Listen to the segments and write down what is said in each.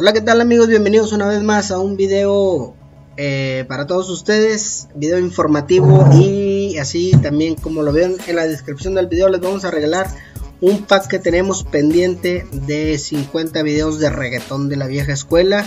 Hola, ¿qué tal amigos? Bienvenidos una vez más a un video para todos ustedes, video informativo, y así también como lo ven en la descripción del video les vamos a regalar un pack que tenemos pendiente de 50 videos de reggaetón de la vieja escuela,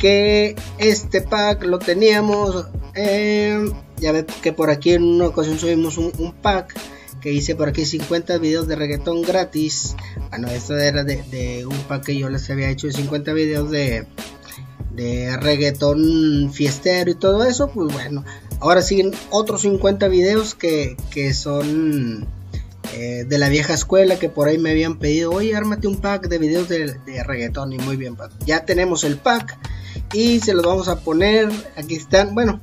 que este pack lo teníamos, ya ven que por aquí en una ocasión subimos un pack que hice por aquí, 50 videos de reggaetón gratis. Bueno, esto era de un pack que yo les había hecho de 50 videos de reggaetón fiestero y todo eso. Pues bueno, ahora siguen otros 50 videos que son de la vieja escuela, que por ahí me habían pedido, oye, ármate un pack de videos de reggaetón. Y muy bien, ya tenemos el pack y se los vamos a poner, aquí están. Bueno,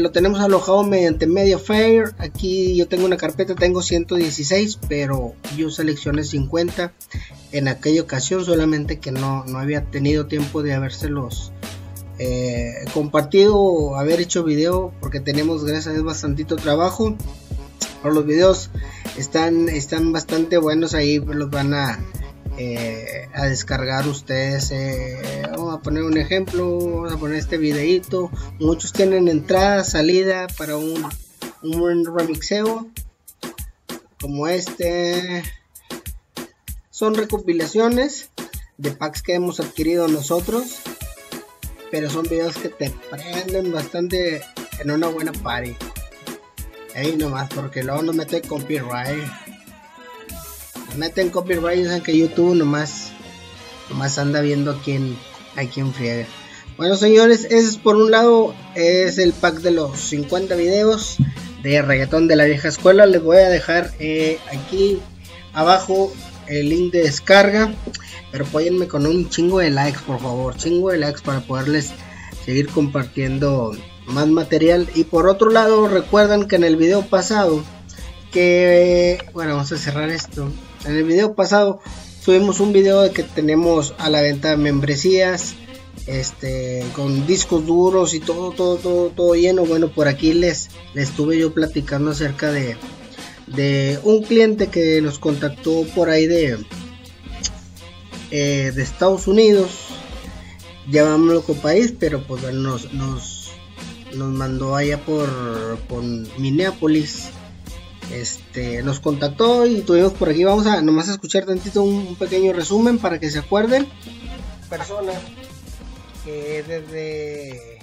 lo tenemos alojado mediante Mediafire. Aquí yo tengo una carpeta, tengo 116, pero yo seleccioné 50 en aquella ocasión, solamente que no había tenido tiempo de habérselos compartido, haber hecho video, porque tenemos, gracias a Dios, bastantito trabajo. Pero los videos están bastante buenos, ahí los van a descargar ustedes. Vamos a poner un ejemplo, vamos a poner este videito. Muchos tienen entrada, salida para un buen remixeo como este. Son recopilaciones de packs que hemos adquirido nosotros, pero son videos que te prenden bastante en una buena party. Ahí nomás, porque luego nos meten copyright, y saben que YouTube nomás anda viendo a quien friega. Bueno señores, ese es por un lado, es el pack de los 50 videos de reggaetón de la vieja escuela. Les voy a dejar aquí abajo el link de descarga, pero apóyenme con un chingo de likes, por favor, chingo de likes, para poderles seguir compartiendo más material. Y por otro lado, recuerdan que en el video pasado, que bueno, vamos a cerrar esto. En el video pasado subimos un video de que tenemos a la venta membresías, con discos duros y todo lleno. Bueno, por aquí les estuve yo platicando acerca de un cliente que nos contactó por ahí de Estados Unidos, llamámoslo país, pero pues bueno, nos mandó allá por Minneapolis. Nos contactó y tuvimos por aquí. Vamos a nomás escuchar tantito un pequeño resumen para que se acuerden. Persona que desde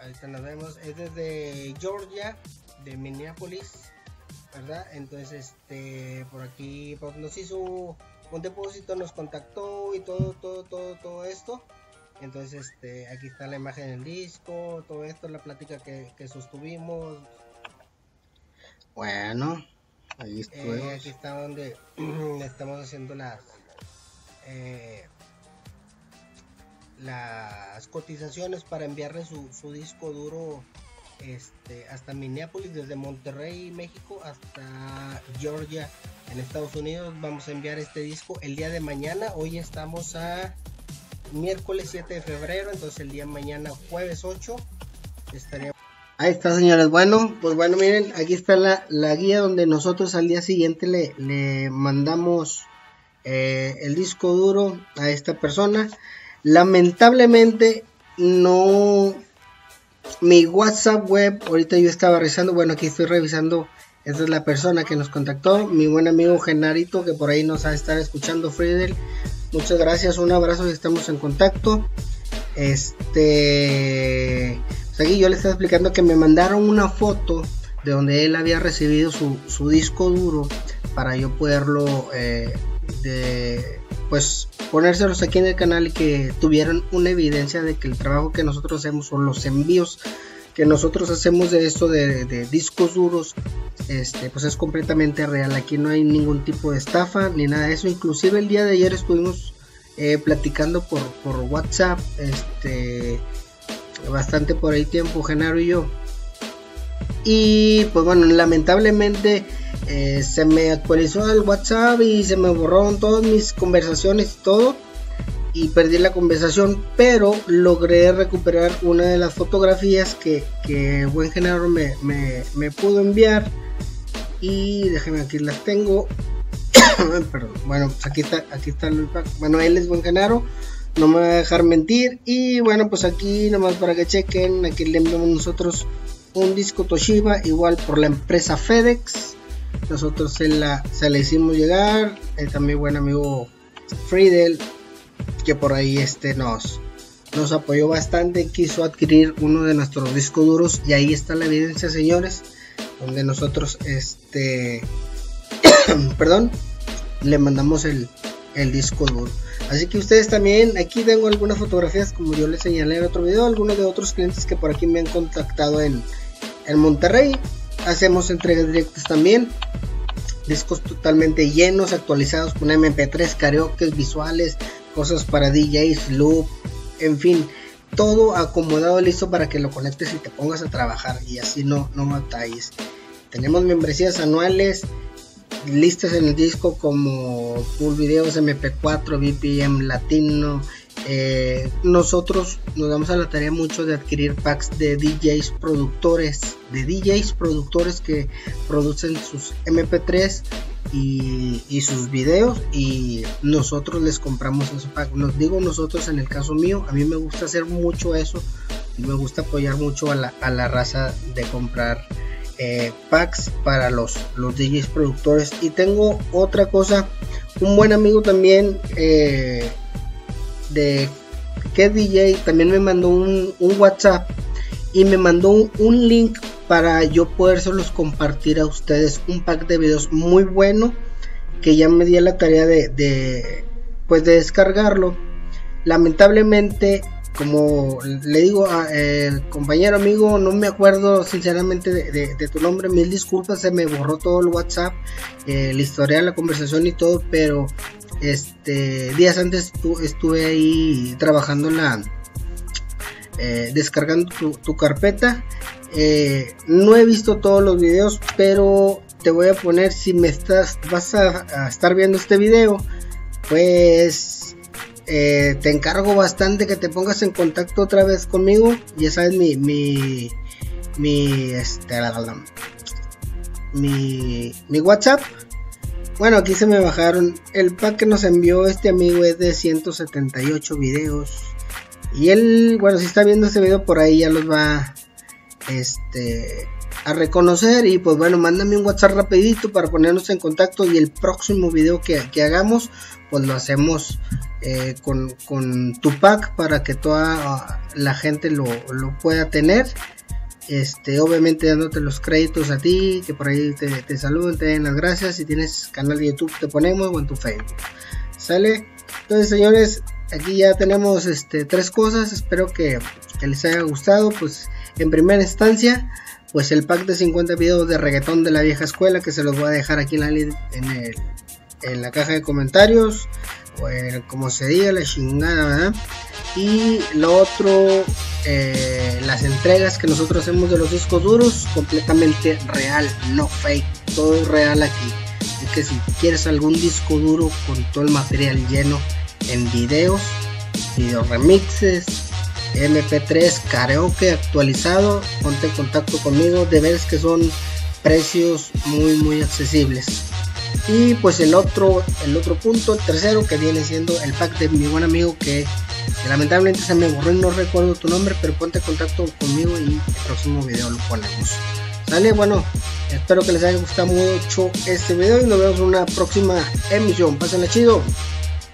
ahorita nos vemos, es desde Georgia, de Minneapolis, ¿verdad? Entonces por aquí pues, nos hizo un depósito, nos contactó y todo esto. Entonces aquí está la imagen del disco, todo esto, la plática que sostuvimos. Bueno, ahí aquí está donde estamos haciendo las cotizaciones para enviarle su disco duro hasta Minneapolis, desde Monterrey, México, hasta Georgia, en Estados Unidos. Vamos a enviar este disco el día de mañana. Hoy estamos a miércoles 7 de febrero, entonces el día de mañana, jueves 8, estaríamos. Ahí está señores. Bueno, pues bueno, miren, aquí está la guía donde nosotros al día siguiente le mandamos el disco duro a esta persona. Lamentablemente no, mi WhatsApp web, ahorita yo estaba revisando, bueno, aquí estoy revisando, esta es la persona que nos contactó, mi buen amigo Genarito, que por ahí nos va a estar escuchando. Friedel, muchas gracias, un abrazo, estamos en contacto. Pues aquí yo le estaba explicando que me mandaron una foto de donde él había recibido su disco duro, para yo poderlo pues ponérselos aquí en el canal, y que tuvieran una evidencia de que el trabajo que nosotros hacemos, o los envíos que nosotros hacemos de esto de discos duros, pues es completamente real. Aquí no hay ningún tipo de estafa ni nada de eso. Inclusive el día de ayer estuvimos platicando por WhatsApp, bastante por ahí tiempo, Genaro y yo. Y pues bueno, lamentablemente se me actualizó el WhatsApp y se me borraron todas mis conversaciones y todo, y perdí la conversación, pero logré recuperar una de las fotografías que buen Genaro me pudo enviar. Y déjenme, aquí las tengo. Perdón. Bueno, pues aquí está el pack. Bueno, él es buen Genaro, no me va a dejar mentir. Y bueno, pues aquí nomás para que chequen, aquí le enviamos nosotros un disco Toshiba, igual por la empresa FedEx. Nosotros se la hicimos llegar. También buen amigo Friedel, que por ahí nos apoyó bastante, quiso adquirir uno de nuestros discos duros, y ahí está la evidencia, señores, donde nosotros perdón, le mandamos el disco duro. Así que ustedes también, aquí tengo algunas fotografías, como yo les señalé en otro video, algunos de otros clientes que por aquí me han contactado en Monterrey. Hacemos entregas directas también, discos totalmente llenos, actualizados con MP3, karaoke, visuales, cosas para DJs, loop, en fin, todo acomodado, listo para que lo conectes y te pongas a trabajar, y así no batalles. Tenemos membresías anuales listas en el disco, como full videos, MP4, BPM latino. Nosotros nos damos a la tarea mucho de adquirir packs de DJs productores que producen sus MP3 y sus videos, y nosotros les compramos esos packs. Nos digo nosotros, en el caso mío, a mí me gusta hacer mucho eso y me gusta apoyar mucho a la raza de comprar packs para los DJs productores. Y tengo otra cosa, un buen amigo también de que DJ también me mandó un WhatsApp y me mandó un link para yo podérselos compartir a ustedes, un pack de videos muy bueno que ya me di a la tarea de descargarlo. Lamentablemente, como le digo, compañero, amigo, no me acuerdo sinceramente de tu nombre, mil disculpas, se me borró todo el WhatsApp, el historial, la conversación y todo, pero días antes estuve ahí trabajando descargando tu carpeta. No he visto todos los videos, pero te voy a poner, si vas a estar viendo este video, pues te encargo bastante que te pongas en contacto otra vez conmigo. Ya sabes, mi WhatsApp. Bueno, aquí se me bajaron. El pack que nos envió este amigo es de 178 videos. Y él, bueno, si está viendo este video por ahí, ya los va a reconocer. Y pues bueno, mándame un WhatsApp rapidito para ponernos en contacto. Y el próximo video que hagamos, pues lo hacemos con tu pack para que toda la gente lo pueda tener. Obviamente dándote los créditos a ti, que por ahí te saluden, te den las gracias. Si tienes canal de YouTube te ponemos, o en tu Facebook, ¿sale? Entonces, señores, aquí ya tenemos tres cosas. Espero que les haya gustado. Pues en primera instancia, pues el pack de 50 videos de reggaetón de la vieja escuela, que se los voy a dejar aquí en la caja de comentarios, o como se diga, la chingada, ¿verdad? Y lo otro, las entregas que nosotros hacemos de los discos duros, completamente real, no fake, todo es real aquí. Así que si quieres algún disco duro con todo el material lleno en videos, video remixes, MP3, karaoke actualizado, ponte en contacto conmigo. De veras que son precios muy muy accesibles. Y pues el otro punto, el tercero, que viene siendo el pack de mi buen amigo que lamentablemente se me borró y no recuerdo tu nombre, pero ponte en contacto conmigo y el próximo video lo ponemos, ¿sale? Bueno, espero que les haya gustado mucho este video y nos vemos en una próxima emisión. Pásenla chido,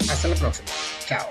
hasta la próxima, chao.